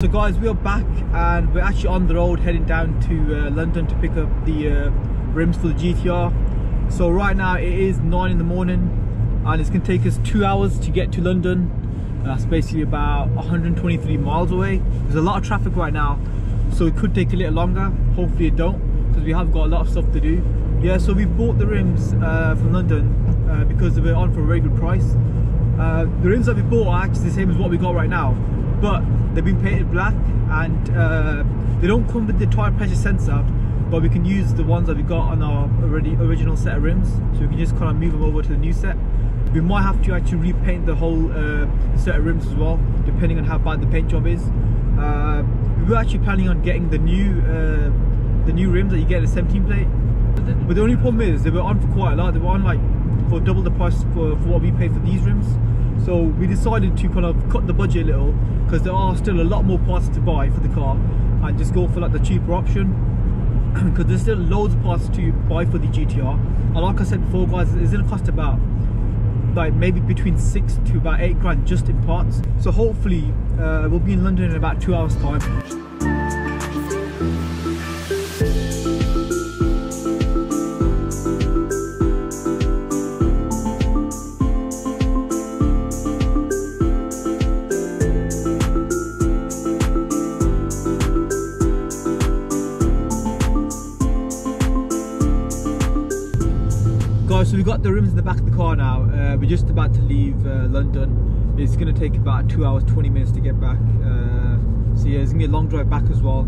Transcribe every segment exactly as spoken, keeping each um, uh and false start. So guys, we are back and we're actually on the road heading down to uh, London to pick up the uh, rims for the G T R. So right now it is nine in the morning and it's going to take us two hours to get to London. Uh, that's basically about one hundred twenty-three miles away. There's a lot of traffic right now, so it could take a little longer. Hopefully it don't, because we have got a lot of stuff to do. Yeah, so we bought the rims uh, from London uh, because they were on for a very good price. Uh, the rims that we bought are actually the same as what we got right now, but they've been painted black and uh, they don't come with the tire pressure sensor, but we can use the ones that we got on our already original set of rims, so we can just kind of move them over to the new set. We might have to actually repaint the whole uh, set of rims as well, depending on how bad the paint job is. Uh, we were actually planning on getting the new uh, the new rims that you get in a seventeen plate, but the only problem is they were on for quite a lot. They were on like for double the price for, for what we paid for these rims. So we decided to kind of cut the budget a little, because there are still a lot more parts to buy for the car, and just go for like the cheaper option because there's still loads of parts to buy for the G T R. And like I said before guys, it's gonna cost about like maybe between six to about eight grand just in parts. So hopefully uh, we'll be in London in about two hours time. So we got the rims in the back of the car now. Uh, we're just about to leave uh, London. It's going to take about two hours twenty minutes to get back. Uh, so yeah, it's going to be a long drive back as well.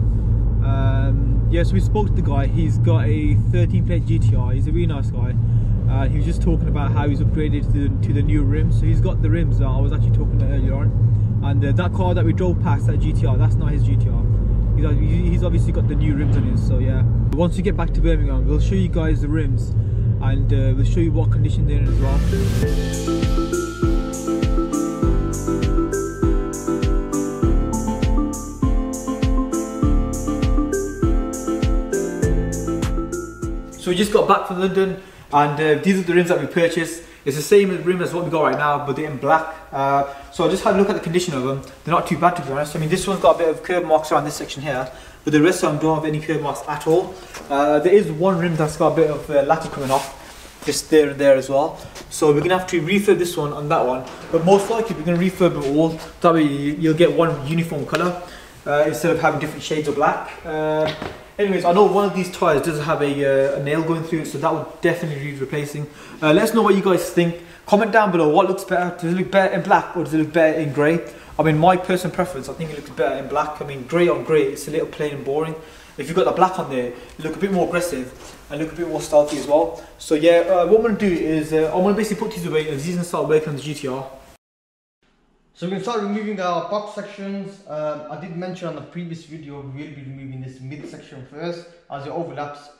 Um, yeah, so we spoke to the guy. He's got a thirteen plate G T R. He's a really nice guy. Uh, he was just talking about how he's upgraded to the, to the new rims. So he's got the rims that I was actually talking about earlier on. And uh, that car that we drove past, that G T R, that's not his G T R. He's, he's obviously got the new rims on his. So yeah, once we get back to Birmingham, we'll show you guys the rims. And uh, we'll show you what condition they're in as well. So we just got back from London, and uh, these are the rims that we purchased. It's the same rim as what we got right now, but they're in black. Uh, so I just had a look at the condition of them. They're not too bad, to be honest. I mean, this one's got a bit of curb marks around this section here, but the rest of them don't have any curb marks at all. Uh, there is one rim that's got a bit of uh, lacquer coming off, just there and there as well. So we're going to have to refurb this one and that one, but most likely we're going to refurb it all. That way you'll get one uniform colour uh, instead of having different shades of black. Uh, Anyways, I know one of these tyres does have a, uh, a nail going through it, so that would definitely need replacing. Uh, let us know what you guys think. Comment down below, what looks better? Does it look better in black or does it look better in grey? I mean, my personal preference, I think it looks better in black. I mean, grey on grey, it's a little plain and boring. If you've got the black on there, you look a bit more aggressive and look a bit more stealthy as well. So yeah, uh, what I'm going to do is, uh, I'm going to basically put these away and these and start working on the G T R. So we can start removing our box sections. Um, I did mention on the previous video we will be removing this mid section first, as it overlaps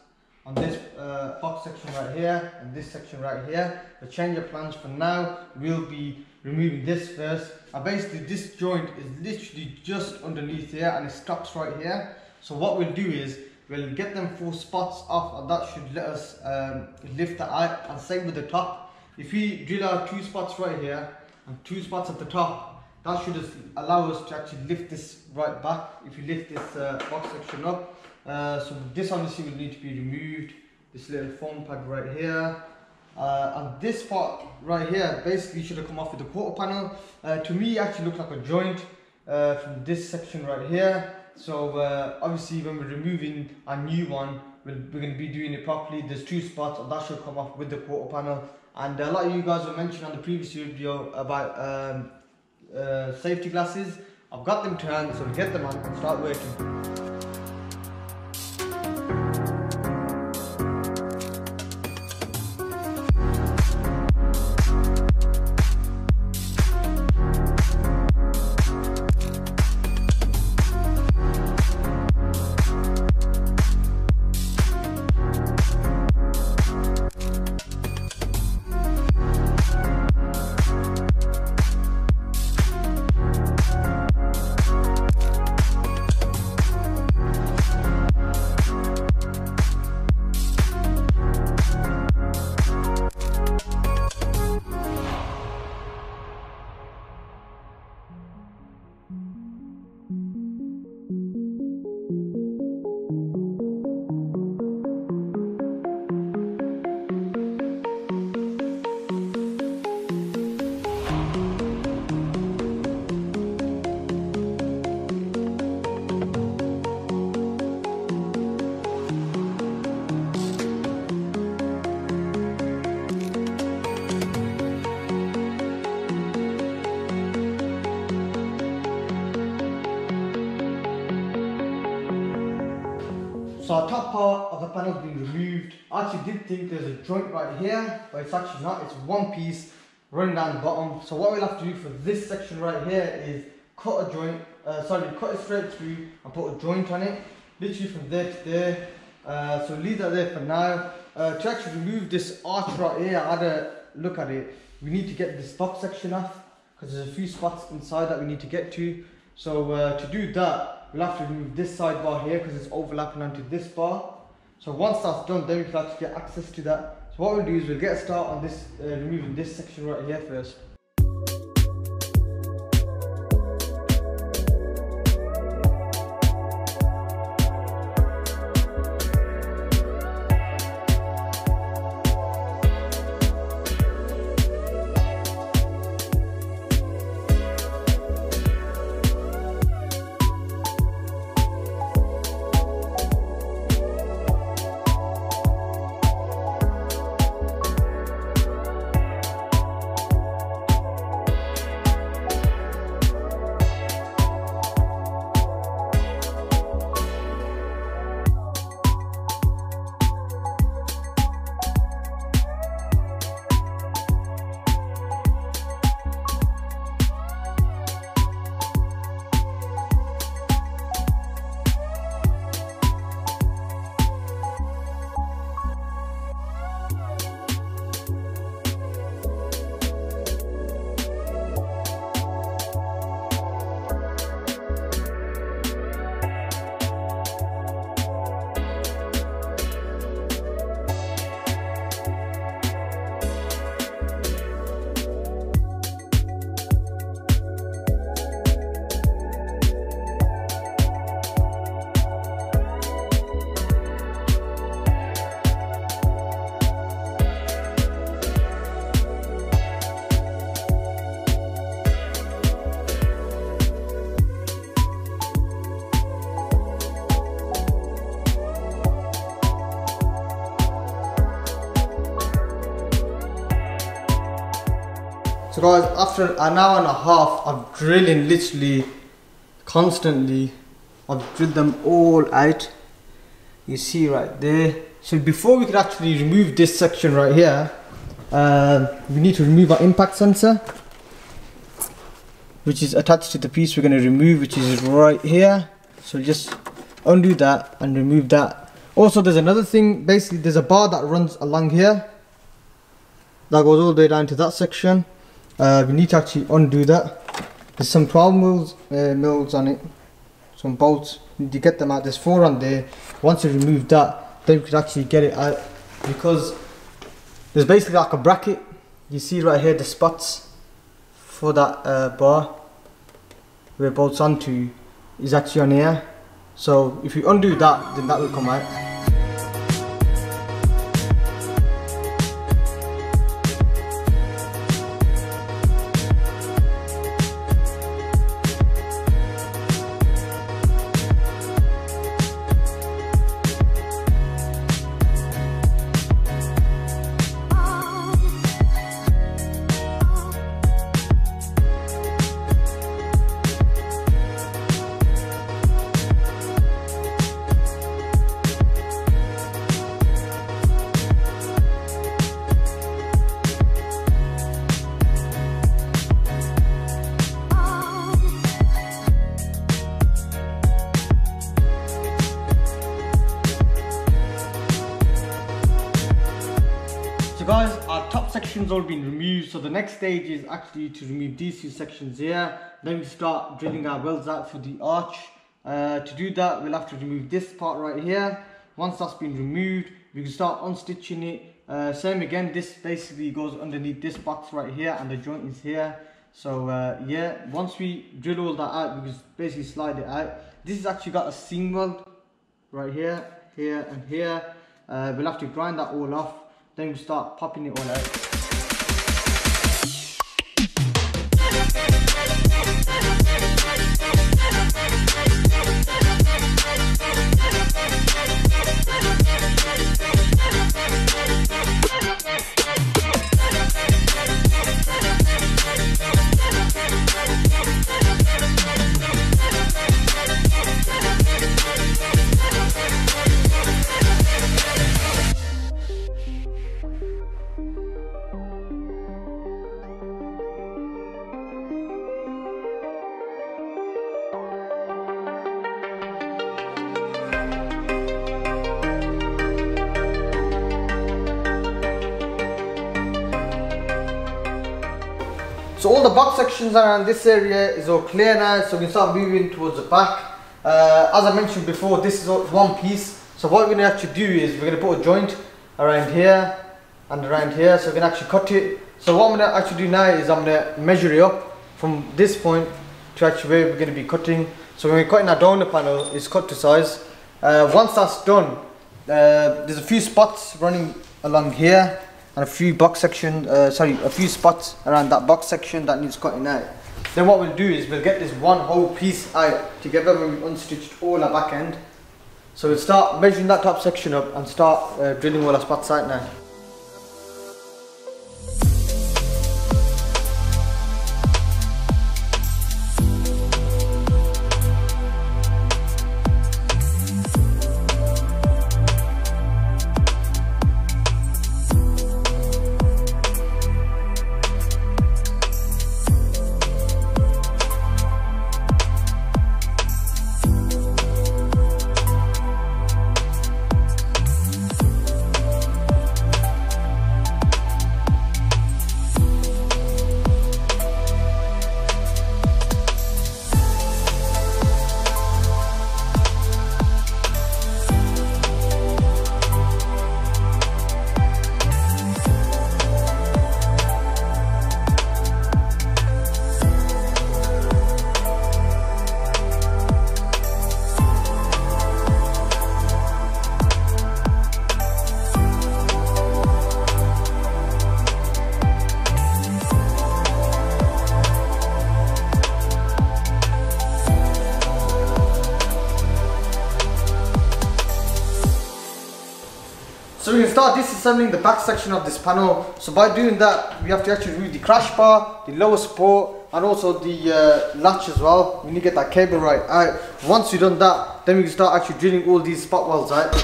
on this uh, box section right here and this section right here. The changer plans for now will be removing this first. And basically this joint is literally just underneath here and it stops right here. So what we'll do is we'll get them four spots off, and that should let us um, lift that out. And same with the top. If we drill out two spots right here and two spots at the top, that should just allow us to actually lift this right back if you lift this uh, box section up. Uh, so this obviously will need to be removed, this little foam pad right here. Uh, and this part right here basically should have come off with the quarter panel. Uh, to me it actually looks like a joint uh, from this section right here. So uh, obviously when we're removing a new one, we'll, we're going to be doing it properly. There's two spots and that should come off with the quarter panel. And a lot of you guys were mentioning on the previous video about um, Uh, safety glasses. I've got them to hand, so we get them on and start working. So our top part of the panel has been removed. I actually did think there's a joint right here, but it's actually not. It's one piece running down the bottom. So what we'll have to do for this section right here is cut a joint, uh, sorry, cut it straight through and put a joint on it, literally from there to there. Uh, so leave that there for now. Uh, to actually remove this arch right here, I had a look at it. We need to get this top section off because there's a few spots inside that we need to get to. So uh, to do that, we'll have to remove this sidebar here because it's overlapping onto this bar. So once that's done, then we can actually get access to that. So what we'll do is we'll get a start on this, uh, removing this section right here first. So guys, after an hour and a half of drilling, literally constantly, I've drilled them all out. You see right there. So before we can actually remove this section right here, uh, we need to remove our impact sensor, which is attached to the piece we're going to remove, which is right here. So just undo that and remove that. Also, there's another thing. Basically, there's a bar that runs along here that goes all the way down to that section. Uh, we need to actually undo that. There's some twelve mils, uh, mils on it, some bolts. You need to get them out. There's four on there. Once you remove that, then we can actually get it out, because there's basically like a bracket. You see right here the spots for that uh, bar where bolts onto is actually on here. So if you undo that, then that will come out. Guys, our top section's all been removed, so the next stage is actually to remove these two sections here. Then we start drilling our welds out for the arch. Uh, to do that, we'll have to remove this part right here. Once that's been removed, we can start unstitching it. Uh, same again, this basically goes underneath this box right here, and the joint is here. So uh, yeah, once we drill all that out, we can basically slide it out. This has actually got a seam weld right here, here and here. Uh, we'll have to grind that all off. Then we start popping it all out. So all the box sections around this area is all clear now, so we can start moving towards the back. Uh, as I mentioned before, this is all one piece, so what we're going to actually do is we're going to put a joint around here and around here, so we can actually cut it. So what I'm going to actually do now is I'm going to measure it up from this point to actually where we're going to be cutting. So when we're cutting our donor panel, it's cut to size. Uh, once that's done, uh, there's a few spots running along here and a few box section, uh, sorry, a few spots around that box section that needs cutting out. Then what we'll do is we'll get this one whole piece out together when we've unstitched all our back end. So we'll start measuring that top section up and start uh, drilling all our spots out now. So we can start disassembling the back section of this panel. So by doing that, we have to actually remove the crash bar, the lower support, and also the uh, latch as well. We need to get that cable right out. Once you've done that, then we can start actually drilling all these spot welds out.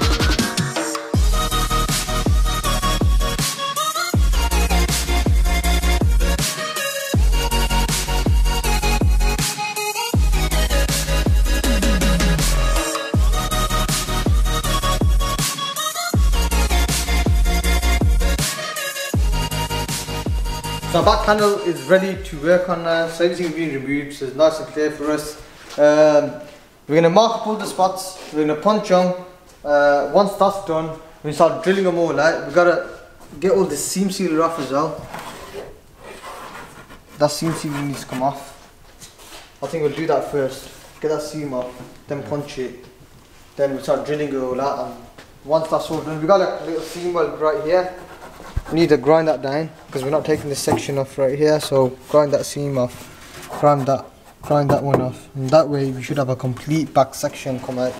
So our back panel is ready to work on now, so everything being removed, so it's nice and clear for us. Um, we're going to mark up all the spots, we're going to punch them. Uh, once that's done, we start drilling them all out. We've got to get all the seam sealer off as well. That seam sealer needs to come off. I think we'll do that first, get that seam off, then punch it. Then we start drilling it all out, and once that's all done, we've got like a little seam weld right here. We need to grind that down because we're not taking this section off right here, so grind that seam off, grind that, grind that one off, and that way we should have a complete back section come out.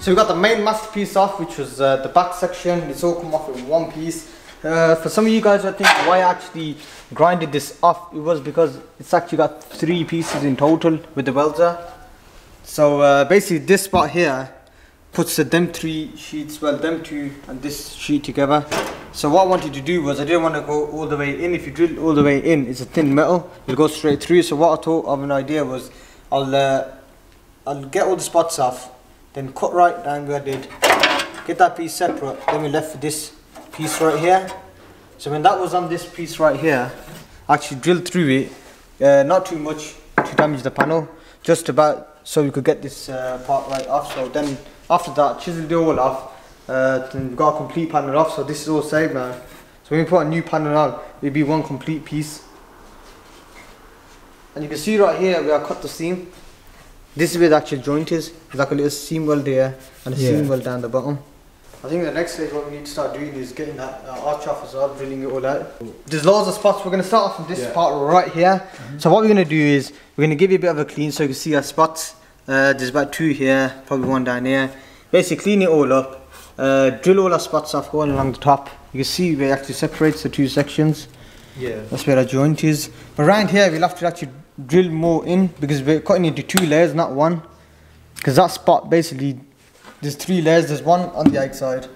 So we got the main masterpiece off, which was uh, the back section. It's all come off in one piece. Uh, for some of you guys, I think why I actually grinded this off, it was because it's actually got three pieces in total with the welder. So uh, basically this spot here puts the them three sheets, well them two and this sheet together. So what I wanted to do was I didn't want to go all the way in. If you drill all the way in, it's a thin metal, it'll go straight through. So what I thought of an idea was I'll uh, I'll get all the spots off, then cut right down where I did, get that piece separate, then we left this piece right here. So when that was on this piece right here, I actually drilled through it, uh, not too much to damage the panel, just about so we could get this uh, part right off. So then after that, chiseled it all off, uh, then we got a complete panel off, so this is all saved now. So when we put a new panel on, it'll be one complete piece. And you can see right here where I cut the seam. This is where the actual joint is. There's like a little seam weld here and a yeah. seam weld down the bottom. I think the next stage what we need to start doing is getting that uh, arch off as well, drilling it all out. There's loads of spots. We're going to start off from this yeah. part right here. Mm-hmm. So what we're going to do is we're going to give you a bit of a clean so you can see our spots. Uh, there's about two here, probably one down here. Basically clean it all up, uh, drill all our spots off going along the top. You can see where it actually separates the two sections. Yeah. That's where our joint is. But around here we'll have to actually drill more in because we're cutting into two layers, not one. Because that spot basically, there's three layers. There's one on the outside,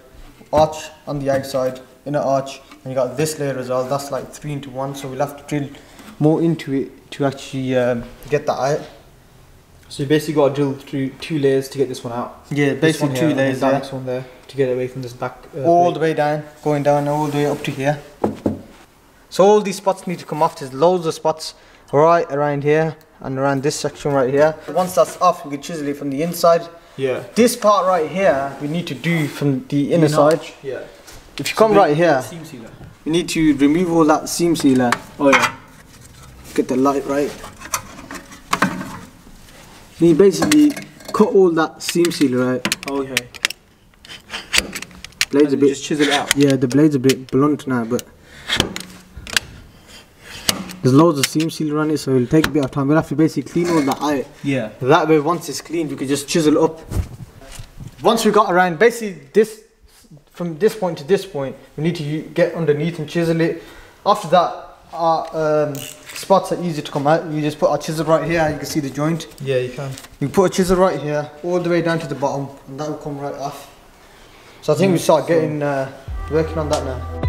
arch on the outside, inner arch, and you got this layer as well. That's like three into one. So we'll have to drill more into it to actually um, get that out. So you basically got to drill through two layers to get this one out. Yeah, basically two layers. That next one there to get away from this back. Uh, all plate. the way down, going down all the way up to here. So all these spots need to come off. There's loads of spots right around here and around this section right here. Once that's off, we can chisel it from the inside. Yeah. This part right here, we need to do from the inner side. Yeah. If you so come right here, seam sealer. You need to remove all that seam sealer. Oh yeah. Get the light right. You basically cut all that seam sealer out. Okay. Blades a bit. Just chisel it out. Yeah, the blade's a bit blunt now, but there's loads of seam sealer on it, so it'll take a bit of time. We'll have to basically clean all that out. Yeah. That way, once it's cleaned, we can just chisel up. Once we got around, basically this, from this point to this point, we need to get underneath and chisel it. After that, our um, spots are easy to come out. You just put our chisel right here. You can see the joint. Yeah, you can. You put a chisel right here, all the way down to the bottom, and that will come right off. So I think mm, we start so. getting uh, working on that now.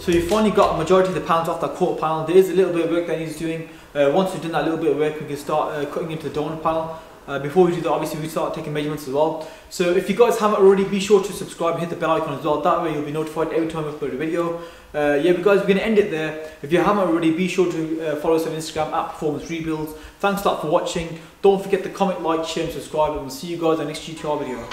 So you finally got majority of the pounds off that quarter panel. There is a little bit of work that he's doing. Uh, once we've done that little bit of work, we can start uh, cutting into the donor panel. Uh, before we do that, obviously, we start taking measurements as well. So if you guys haven't already, be sure to subscribe and hit the bell icon as well. That way you'll be notified every time we upload a video. Uh, yeah, but guys, we're going to end it there. If you haven't already, be sure to uh, follow us on Instagram at Performance Rebuilds. Thanks a lot for watching. Don't forget to comment, like, share and subscribe, and we'll see you guys in the next G T R video.